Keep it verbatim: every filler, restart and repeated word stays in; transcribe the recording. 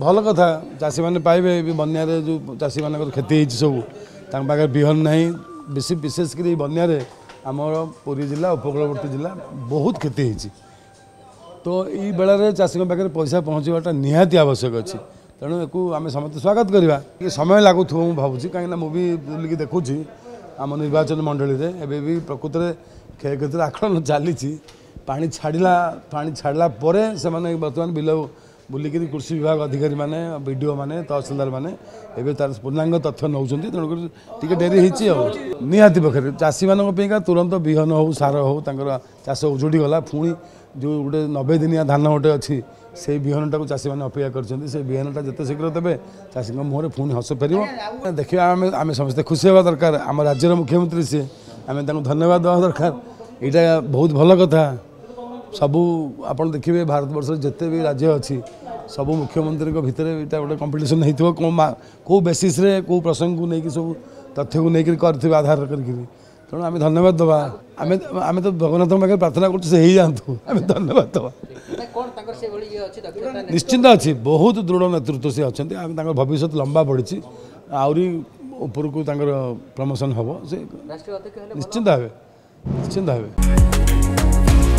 भल कथा चाषी मैंने पाइबे बनिया जो चाषी मान खेती सब पाखे बिहन ना बेस विशेषक बनिया आमर पुरी जिला उपकूलवर्ती जिला बहुत खेती होती तो ये बेल चाषी पाखे पैसा पहुँचवाटा निहाती आवश्यक अच्छी तेणु एक आम समस्त स्वागत करवा समय लगुथ मुझे भावी कहीं मुझे बुलिकी देखुची आम निर्वाचन मंडली एवं प्रकृत में क्षयक्षति आकलन चली पानी छाड़ा पानी छाड़ा पर से बर्तमान बिल बुलिक कृषि विभाग अधिकारी मैंने वीडियो मैंने तहसीलदार मैंने एवं तार पूर्णांग तथ्य नौ तेणुक डेरी निहाती पक्षर चाषी माना तुरंत बिहन हो सार हो चाष उजुड़ी गला पुणी जो गोटे नब्बे दिनिया धान गोटे अच्छी से बिहनटा को चाषी मैंने अपेक्षा कर बिहनटा जिते शीघ्र देवे चाषी मुहर पुणी हस फेर देखा आम समस्ते खुशी होगा दरकार आम राज्यर मुख्यमंत्री सी आम धन्यवाद देवा दरकार यहाँ बहुत भल कथा सबू आप देखिए भारतवर्ष जिते भी राज्य अच्छी सब मुख्यमंत्री भितर यहाँ गोटे कंपिटिशन होता कौ बेसीस कौ प्रसंग को लेकिन सब तथ्य को लेकिन कर आधार करेणु आम धन्यवाद दवा आम आम तो भगवान पाखे प्रार्थना करूँ आम धन्यवाद दवा निश्चिंत अच्छी बहुत दृढ़ नेतृत्व सी अच्छा भविष्य लंबा बढ़ी आहरी ऊपर को प्रमोशन हम से निश्चिंत भाव निश्चिंत भाव।